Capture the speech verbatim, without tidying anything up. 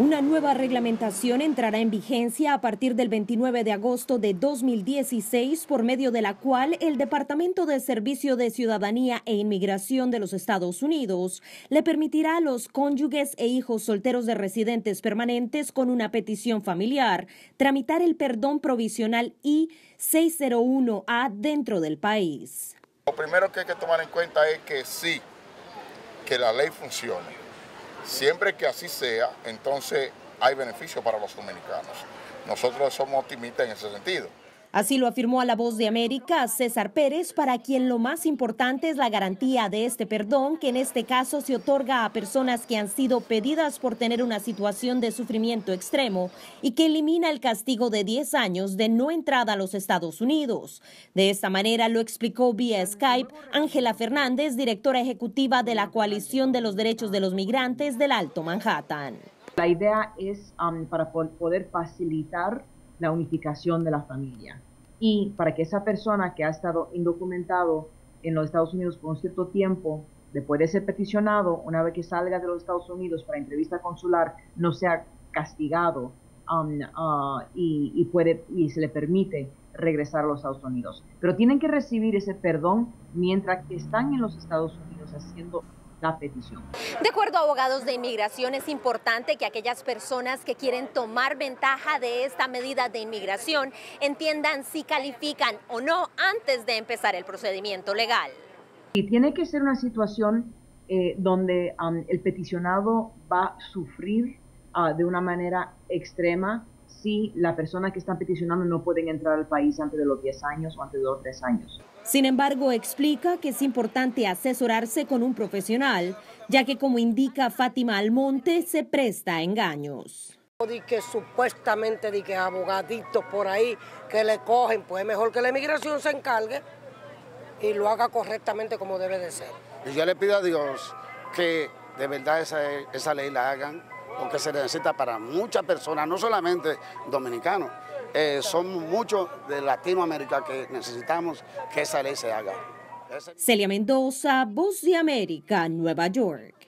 Una nueva reglamentación entrará en vigencia a partir del veintinueve de agosto de dos mil dieciséis, por medio de la cual el Departamento de Servicio de Ciudadanía e Inmigración de los Estados Unidos le permitirá a los cónyuges e hijos solteros de residentes permanentes con una petición familiar tramitar el perdón provisional I seiscientos uno A dentro del país. Lo primero que hay que tomar en cuenta es que sí, que la ley funcione. Siempre que así sea, entonces hay beneficio para los dominicanos. Nosotros somos optimistas en ese sentido. Así lo afirmó a la Voz de América César Pérez, para quien lo más importante es la garantía de este perdón, que en este caso se otorga a personas que han sido pedidas por tener una situación de sufrimiento extremo y que elimina el castigo de diez años de no entrada a los Estados Unidos. De esta manera lo explicó vía Skype Ángela Fernández, directora ejecutiva de la Coalición de los Derechos de los Migrantes del Alto Manhattan. La idea es um, para poder facilitar la unificación de la familia, y para que esa persona que ha estado indocumentado en los Estados Unidos por un cierto tiempo, después de ser peticionado, una vez que salga de los Estados Unidos para entrevista consular, no sea castigado um, uh, y, y, puede, y se le permite regresar a los Estados Unidos. Pero tienen que recibir ese perdón mientras que están en los Estados Unidos haciendo la petición. De acuerdo a abogados de inmigración, es importante que aquellas personas que quieren tomar ventaja de esta medida de inmigración entiendan si califican o no antes de empezar el procedimiento legal. Y tiene que ser una situación eh, donde um, el peticionado va a sufrir uh, de una manera extrema si la persona que están peticionando no pueden entrar al país antes de los diez años o antes de los tres años. Sin embargo, explica que es importante asesorarse con un profesional, ya que, como indica Fátima Almonte, se presta a engaños. Di que supuestamente di que abogaditos por ahí que le cogen, pues es mejor que la inmigración se encargue y lo haga correctamente como debe de ser. Y yo le pido a Dios que de verdad esa, esa ley la hagan, porque se necesita para muchas personas, no solamente dominicanos, eh, son muchos de Latinoamérica que necesitamos que esa ley se haga. Celia Mendoza, Voz de América, Nueva York.